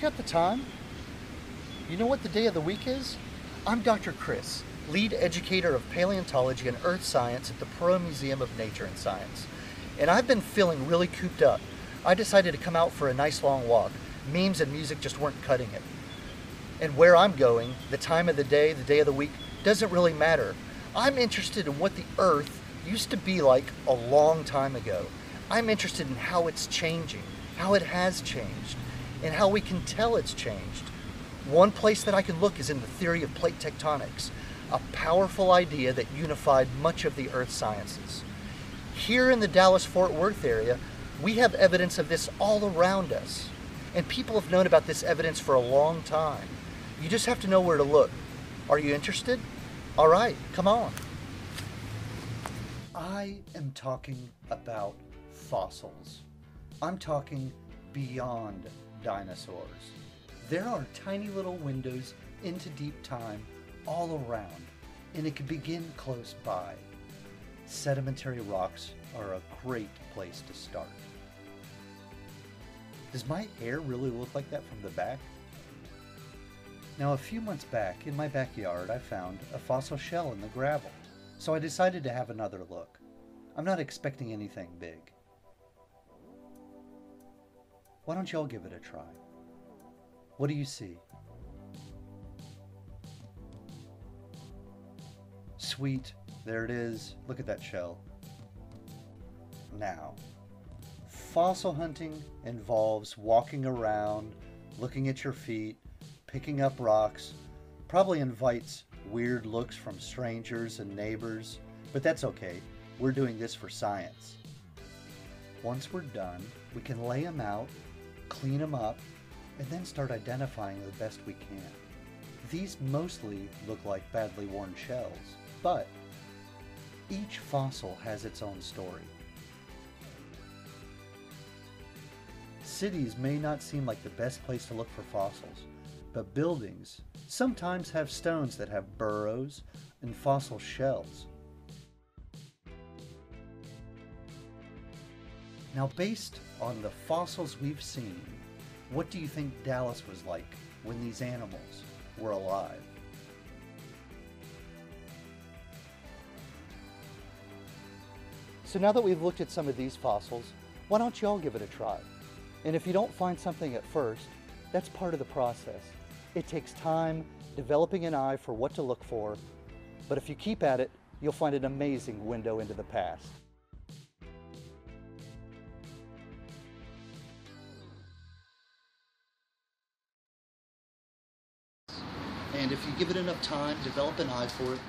you got the time? You know what the day of the week is? I'm Dr. Chris, lead educator of paleontology and earth science at the Perot Museum of Nature and Science. And I've been feeling really cooped up. I decided to come out for a nice long walk. Memes and music just weren't cutting it. And where I'm going, the time of the day of the week, doesn't really matter. I'm interested in what the earth used to be like a long time ago. I'm interested in how it's changing, how it has changed, and how we can tell it's changed. One place that I can look is in the theory of plate tectonics, a powerful idea that unified much of the earth sciences. Here in the Dallas-Fort Worth area, we have evidence of this all around us. And people have known about this evidence for a long time. You just have to know where to look. Are you interested? All right, come on. I am talking about fossils. I'm talking beyond dinosaurs. There are tiny little windows into deep time all around, and it can begin close by. Sedimentary rocks are a great place to start. Does my hair really look like that from the back? Now, a few months back in my backyard, I found a fossil shell in the gravel, so I decided to have another look. I'm not expecting anything big. Why don't y'all give it a try? What do you see? Sweet, there it is. Look at that shell. Now, fossil hunting involves walking around, looking at your feet, picking up rocks, probably invites weird looks from strangers and neighbors, but that's okay. We're doing this for science. Once we're done, we can lay them out, clean them up, and then start identifying the best we can. These mostly look like badly worn shells, but each fossil has its own story. Cities may not seem like the best place to look for fossils, but buildings sometimes have stones that have burrows and fossil shells. Now, based on the fossils we've seen, what do you think Dallas was like when these animals were alive? So now that we've looked at some of these fossils, why don't y'all give it a try? And if you don't find something at first, that's part of the process. It takes time, developing an eye for what to look for, but if you keep at it, you'll find an amazing window into the past. And if you give it enough time, develop an eye for it,